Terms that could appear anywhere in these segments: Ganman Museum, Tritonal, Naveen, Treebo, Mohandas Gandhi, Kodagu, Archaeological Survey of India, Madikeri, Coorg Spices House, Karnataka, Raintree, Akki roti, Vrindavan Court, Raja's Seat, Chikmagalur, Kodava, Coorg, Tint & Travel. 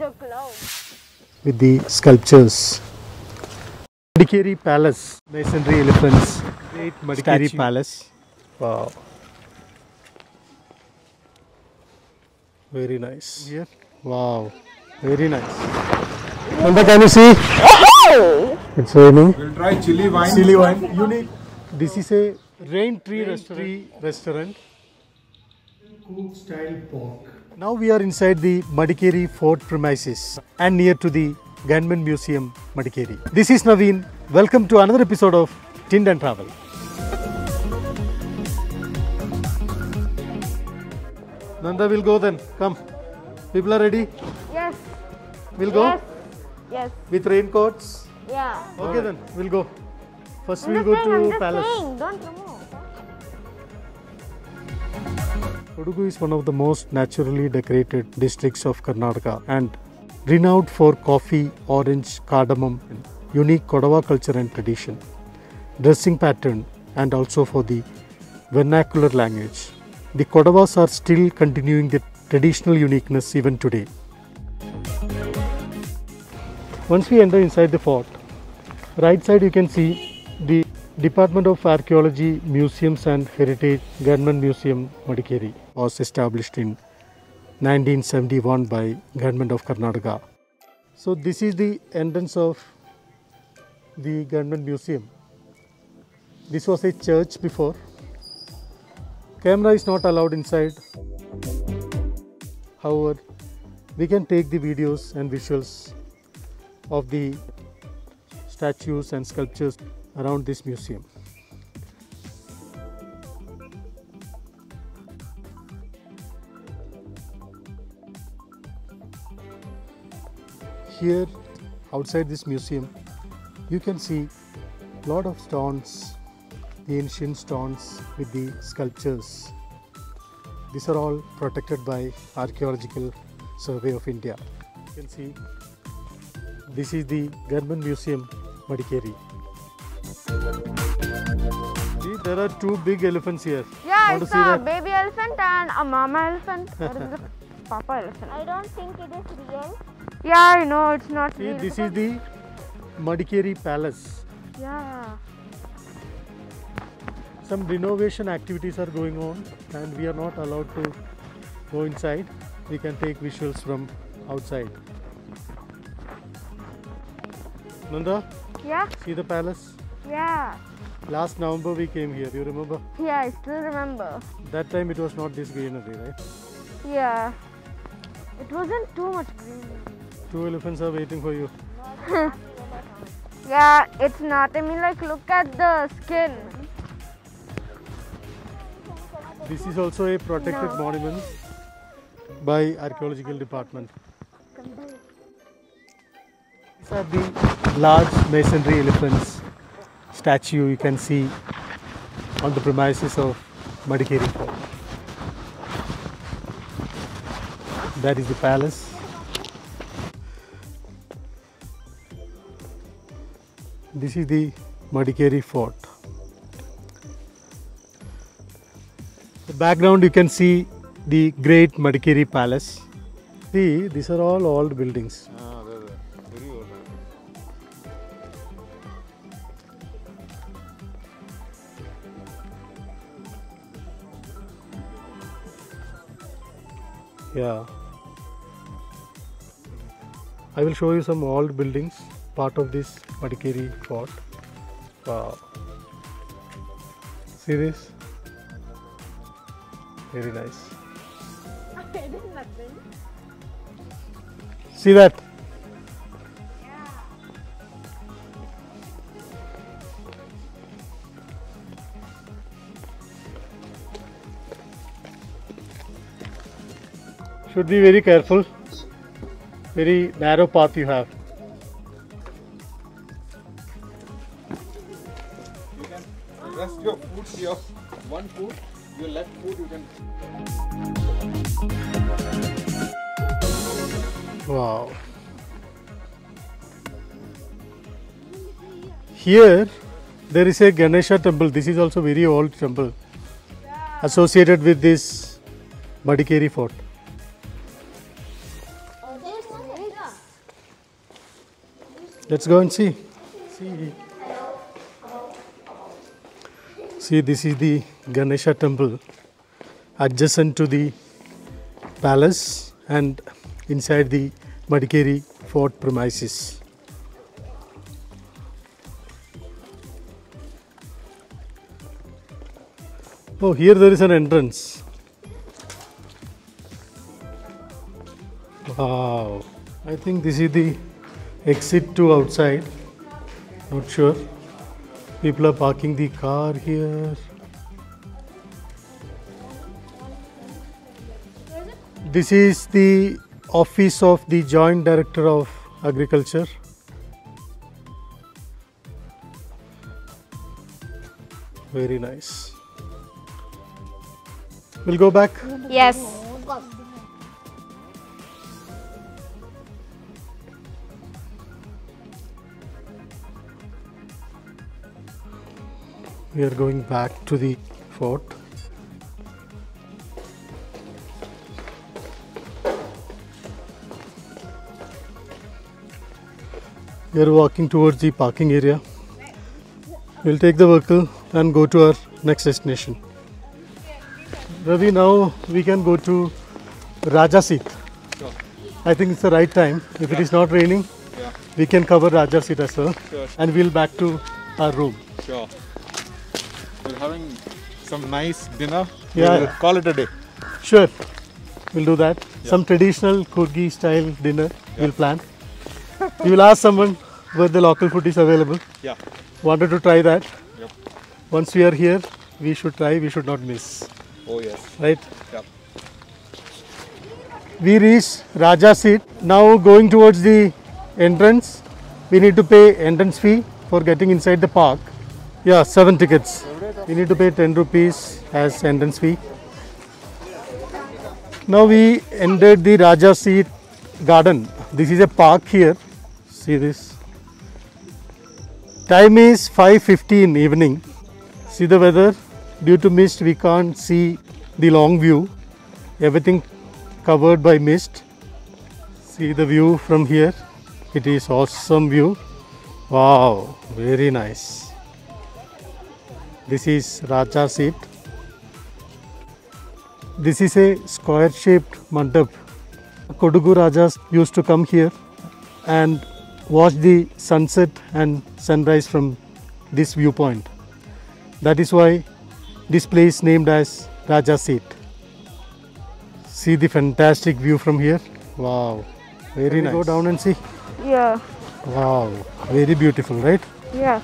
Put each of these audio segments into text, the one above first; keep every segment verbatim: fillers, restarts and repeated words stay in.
the cloud with the sculptures. Madikeri Palace, masonry elephants. Great Madikeri statue. Palace. Wow. Very nice. Here. Wow. Very nice. Nanda, can you see? Oh! It's raining. We'll try chili wine. Chili wine. Unique. This is a Raintree restaurant. restaurant. Coorg style pork. Now we are inside the Madikeri fort premises and near to the Ganman Museum, Madikeri. This is Naveen. Welcome to another episode of Tind and Travel. Nanda, we'll go then. Come. People are ready? Yes. We'll go? Yes. Yes. With raincoats? Yeah. Okay, right. Then, we'll go. First I'm we'll go saying, to palace. Saying. Don't remove. Kodagu is one of the most naturally decorated districts of Karnataka and renowned for coffee, orange, cardamom, unique Kodava culture and tradition, dressing pattern, and also for the vernacular language. The Kodavas are still continuing the traditional uniqueness even today. Once we enter inside the fort, right side you can see the Department of Archaeology, Museums and Heritage, Ganman Museum, Madikeri, was established in nineteen seventy-one by Government of Karnataka. So this is the entrance of the Ganman Museum. This was a church before. Camera is not allowed inside. However, we can take the videos and visuals of the statues and sculptures around this museum. Here, outside this museum, you can see a lot of stones, the ancient stones with the sculptures. These are all protected by Archaeological Survey of India. You can see this is the Ganman Museum, Madikeri. See, there are two big elephants here. Yeah, it's a baby elephant and a mama elephant. Or is it papa elephant? I don't think it is real. Yeah, I know it's not real. See, this is the Madikeri Palace. Yeah. Some renovation activities are going on and we are not allowed to go inside. We can take visuals from outside. Nanda? Yeah? See the palace? Yeah. Last November we came here, you remember? Yeah, I still remember. That time it was not this greenery, right? Yeah. It wasn't too much greenery. Two elephants are waiting for you. Yeah, it's not. I mean, like, look at the skin. This is also a protected no. monument by Archaeological Department. These are the large masonry elephants statue you can see on the premises of Madikeri Fort. That is the palace. This is the Madikeri Fort. The background you can see the great Madikeri Palace. See, these are all old buildings. Ah, they're, they're very old. Yeah. I will show you some old buildings. Part of this Madikeri fort. Wow. See this? Very nice. See that? Yeah. Should be very careful. Very narrow path you have. Rest your foot here. One foot, your left foot you can. Wow. Here there is a Ganesha temple. This is also very old temple associated with this Madikeri fort. Oh, there's Let's go and see. See, see, this is the Ganesha temple adjacent to the palace and inside the Madikeri fort premises. Oh, here there is an entrance. Wow, I think this is the exit to outside. Not sure. People are parking the car here. This is the office of the Joint Director of Agriculture. Very nice. We'll go back. Yes. We are going back to the fort. We are walking towards the parking area. We'll take the vehicle and go to our next destination. Ravi, now we can go to Raja's Seat. Sure. I think it's the right time. If yeah. it is not raining, yeah. we can cover Raja's Seat as well. Sure. And we'll back to our room. Sure. We're having some nice dinner. Yeah. We'll call it a day. Sure. We'll do that. Yeah. Some traditional Koorgi style dinner yeah. we'll plan. You will ask someone where the local food is available. Yeah. Wanted to try that. Yep. Once we are here, we should try, we should not miss. Oh yes. Right? Yep. We reached Raja's Seat. Now going towards the entrance. We need to pay entrance fee for getting inside the park. Yeah, seven tickets. We need to pay ten rupees as entrance fee. Now we entered the Raja's Seat garden. This is a park here. See this. Time is five fifty in evening. See the weather. Due to mist, we can't see the long view. Everything covered by mist. See the view from here. It is awesome view. Wow, very nice. This is Raja's Seat. This is a square-shaped mandap. Kodagu Rajas used to come here and watch the sunset and sunrise from this viewpoint. That is why this place is named as Raja's Seat. See the fantastic view from here. Wow, very Can nice. Go down and see. Yeah. Wow, very beautiful, right? Yeah.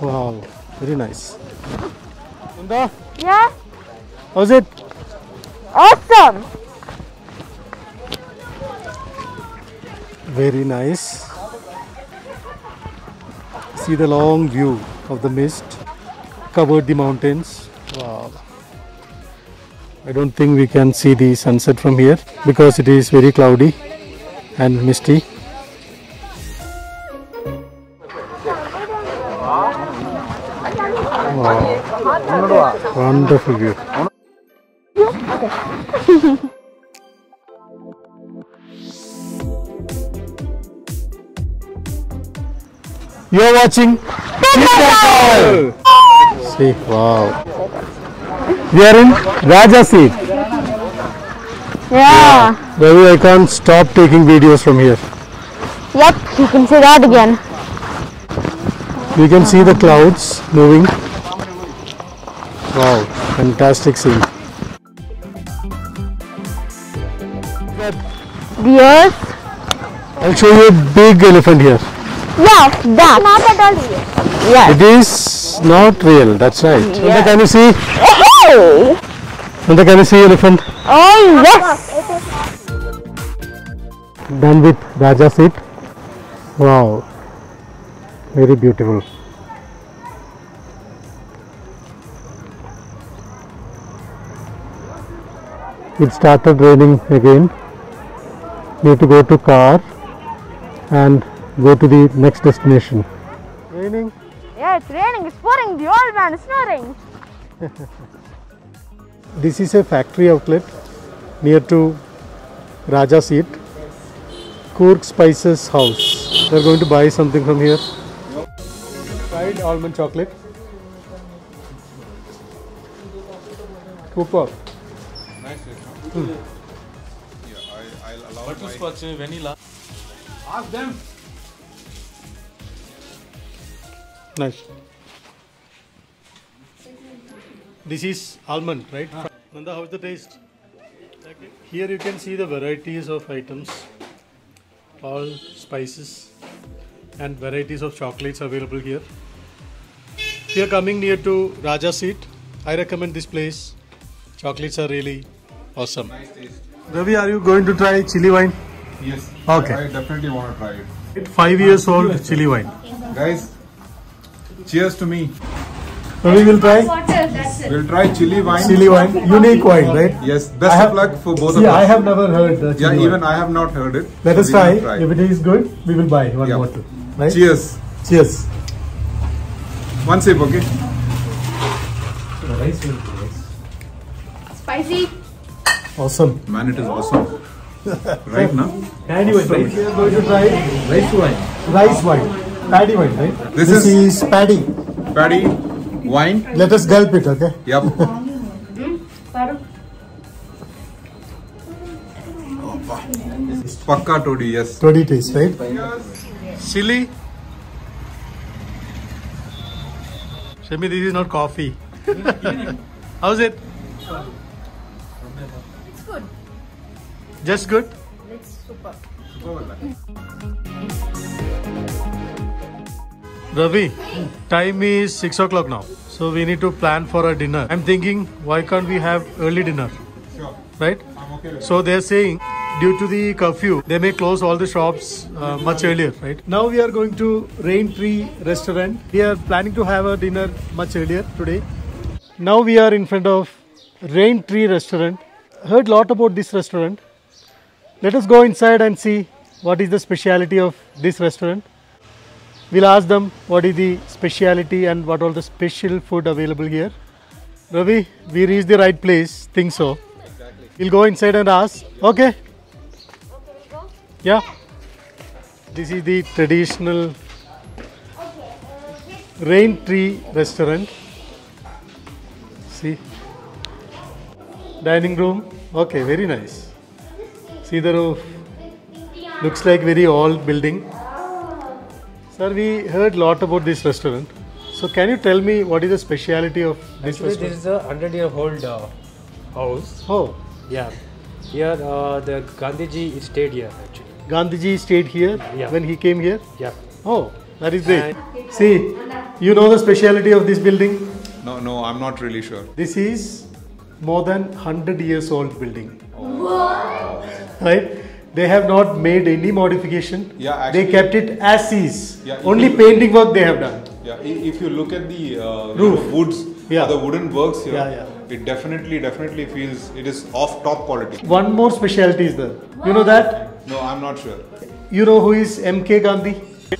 Wow, very nice. Nanda? Yeah. How's it? Awesome! Very nice. See the long view of the mist covered the mountains. Wow. I don't think we can see the sunset from here because it is very cloudy and misty. Wow. Wonderful view. You are watching Chikmagalur. See, wow. We are in Raja's Seat. Yeah. Ravi, I can't stop taking videos from here. Yep, you can see that again. You can see the clouds moving. Wow, fantastic scene. Yes. I'll show you a big elephant here. Yes, that. Not at all real. Yes. It is not real, that's right. Yes. Nanda, can you see? Hey! Nanda, can you see elephant? Oh, yes! Done with Raja's Seat. Wow. Very beautiful. It started raining again. Need to go to car and go to the next destination. Raining? Yeah, it's raining. It's pouring. The old man is snoring. This is a factory outlet near to Raja's Seat, Coorg Spices House. We're going to buy something from here. Fried almond chocolate. Cooper. Nice. Hmm. Yeah, I, I'll allow butterscotch vanilla. Ask them. Nice. This is almond, right? Ah. Nanda, how's the taste? Okay. Here you can see the varieties of items, all spices and varieties of chocolates available here. If you are coming near to Raja's Seat, I recommend this place. Chocolates are really awesome. Nice taste. Ravi, are you going to try chili wine? Yes. Okay. I definitely want to try it. It's five years old chili wine. Guys, cheers to me. Ravi, we'll try. We'll try chili wine. Chili wine, unique wine, right? Yes. Best I have, of luck for both see, of us. Yeah, I have never heard. The chili yeah, even wine. I have not heard it. Let so us try. try. If it is good, we will buy one yeah. bottle. Right? Cheers. Cheers. One sip, okay? Rice will be nice. Spicy. Awesome. Man, it is awesome. Right now. Paddy wine. Right here, going to try rice wine. Rice wine. Paddy wine, right? This, this is, is paddy. Paddy wine. Let us gulp it, okay? Yep. It's pakka toddy, yes. Toddy taste, right? Yes. Chili. Shami, this is not coffee. How's it? It's good. Just good? It's super. Ravi, time is six o'clock now. So we need to plan for a dinner. I'm thinking, why can't we have early dinner? Sure. Right? I'm okay with so they're saying, due to the curfew, they may close all the shops uh, much earlier, right? Now we are going to Raintree restaurant. We are planning to have a dinner much earlier today. Now we are in front of Raintree restaurant. Heard a lot about this restaurant. Let us go inside and see what is the speciality of this restaurant. We'll ask them what is the speciality and what all the special food available here. Ravi, we reached the right place, think so. Exactly. We'll go inside and ask. Okay. Okay, we go? Yeah. This is the traditional Raintree restaurant. See. Dining room. Okay, very nice. See the roof, looks like very old building. Sir, we heard a lot about this restaurant. So can you tell me what is the speciality of this Actually, restaurant? This is a hundred year old uh, house. Oh. Yeah. Here uh, the Gandhiji stayed here actually. Gandhiji stayed here yeah. when he came here? Yeah. Oh, that is great. And see, you know the speciality of this building? No, no, I'm not really sure. This is more than hundred years old building. Oh. Right? They have not made any modification. Yeah, actually, they kept it as is. Yeah, only painting work they have done. Yeah, if you look at the uh, roof, you know, woods, yeah. the wooden works here, yeah, yeah. it definitely, definitely feels it is of top quality. One more speciality is there. What? You know that? No, I'm not sure. You know who is M K Gandhi?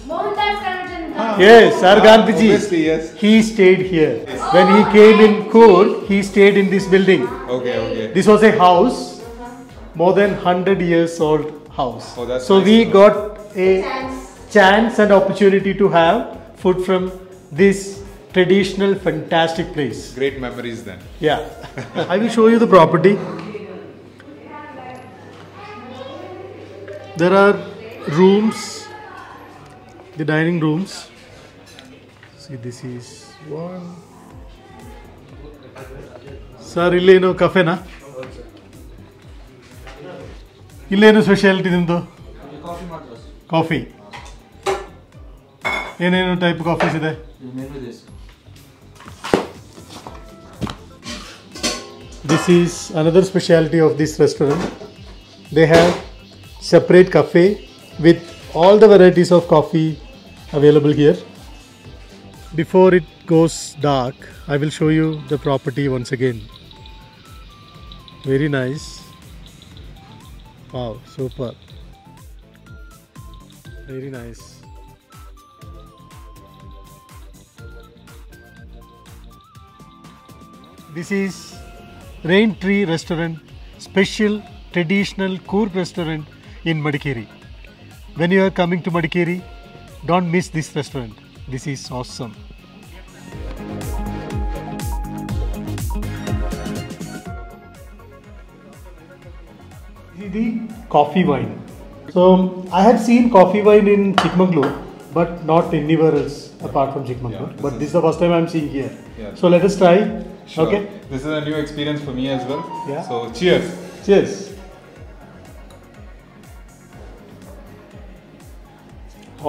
Mohandas Gandhi. Ah. Yes, Sir ah, Gandhiji. Obviously, yes. He stayed here. Yes. When he came in Coorg, he stayed in this building. Okay, okay. This was a house. More than hundred years old house. Oh, that's so nice we got a chance. chance and opportunity to have food from this traditional fantastic place. Great memories then. Yeah. I will show you the property. There are rooms, the dining rooms. See, this is one. Sir, really no cafe na? Illenu speciality nimdu? Coffee madras. Coffee. Yenenu type coffees ide? Menu ide. This is another speciality of this restaurant. They have separate cafe with all the varieties of coffee available here. Before it goes dark, I will show you the property once again. Very nice. Wow, super. Very nice. This is Raintree restaurant, special traditional Coorg restaurant in Madikeri. When you are coming to Madikeri, don't miss this restaurant. This is awesome. This is the coffee wine. So I have seen coffee wine in Chikmagalur, but not anywhere else apart from Chikmagalur. Yeah, but is, this is the first time I am seeing here. Yeah. So let us try. Sure. Okay. This is a new experience for me as well. Yeah. So cheers. Cheers.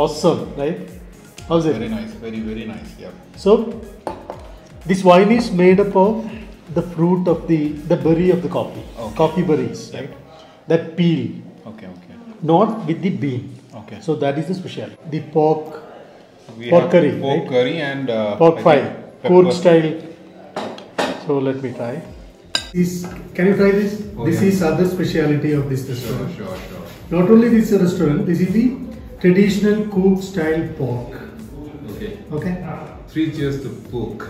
Awesome, right? How's it? Very nice. Very very nice. Yeah. So this wine is made up of the fruit of the the berry of the coffee. Okay. Coffee berries, right? That peel. Okay. Okay. Not with the bean. Okay. So that is the special. The pork, we pork have curry, pork right? curry and uh, pork fry, Coorg style. So let me try. Is can you try this? Oh, this yeah. is other speciality of this restaurant. Sure, sure, sure. Not only this restaurant. This is the traditional Coorg style pork. Okay. Okay. Three cheers to pork.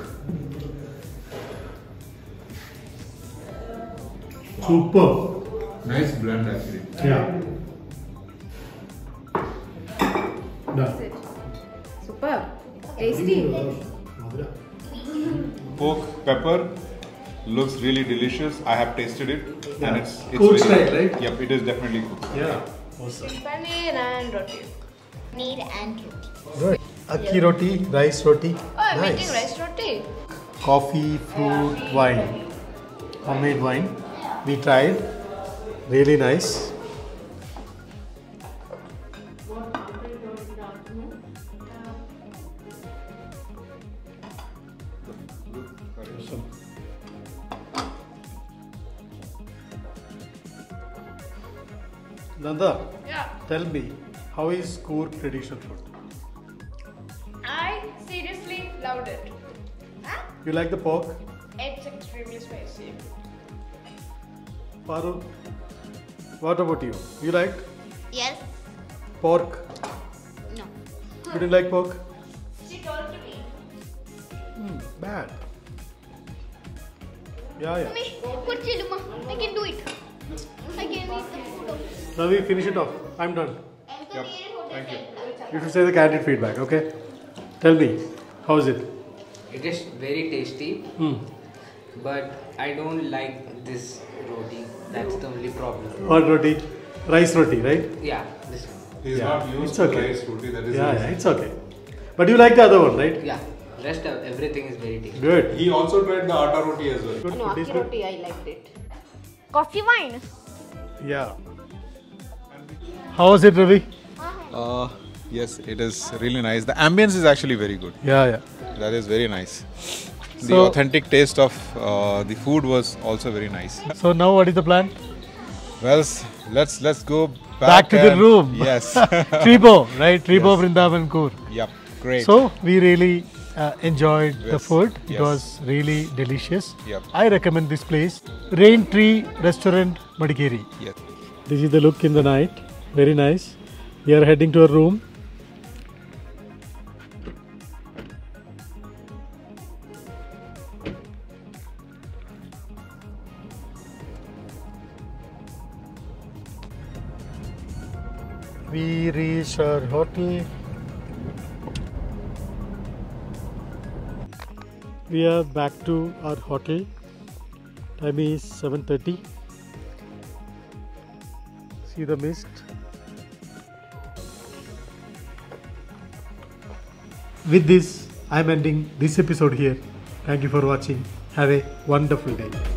Wow. Super. Nice blend actually. Yeah. It. Superb, tasty. Pork pepper looks really delicious. I have tasted it, yeah. and it's it's cooked style, right? Yep, it is definitely cooked. Yeah, awesome. Paneer and roti. Paneer and roti. Good. Akki roti, rice roti. Oh, I'm nice. Making rice roti. Coffee, fruit, yeah. wine, homemade wine. Yeah. We tried. Really nice. Nanda, yeah. tell me, how is Coorg traditional food? I seriously loved it. Huh? You like the pork? It's extremely spicy. Paru, what about you? You liked? Yes. Pork? No. You didn't like pork? She told to me. Hmm, bad. Yeah, yeah. I can do it. I can eat the food also. Now we finish it off. I'm done. Yep. Thank you. You should say the candid feedback, okay? Tell me, how is it? It is very tasty, hmm. but I don't like this roti. That's the only problem. What roti? Rice roti, right? Yeah, this one. He's yeah. not used it's to okay. rice roti. That is yeah, yeah, it's okay. But you like the other one, right? Yeah. Rest of everything is very tasty. Good. He also tried the atta roti as well. No, atta roti, I liked it. Coffee wine. Yeah. How was it, Ravi? Uh, yes, it is really nice. The ambience is actually very good. Yeah, yeah. That is very nice. The so, authentic taste of uh, the food was also very nice. So now, what is the plan? Well, let's let's go back, back to the room. Yes. Treebo, right? Treebo, yes. Vrindavan Court. Yep. Great. So we really uh, enjoyed yes. the food. It yes. was really delicious. Yep. I recommend this place, Raintree Restaurant, Madikeri. Yes. This is the look in the night. Very nice. We are heading to a room. We reach our hotel. We are back to our hotel. Time is seven thirty. See the mist. With this, I am ending this episode here. Thank you for watching. Have a wonderful day.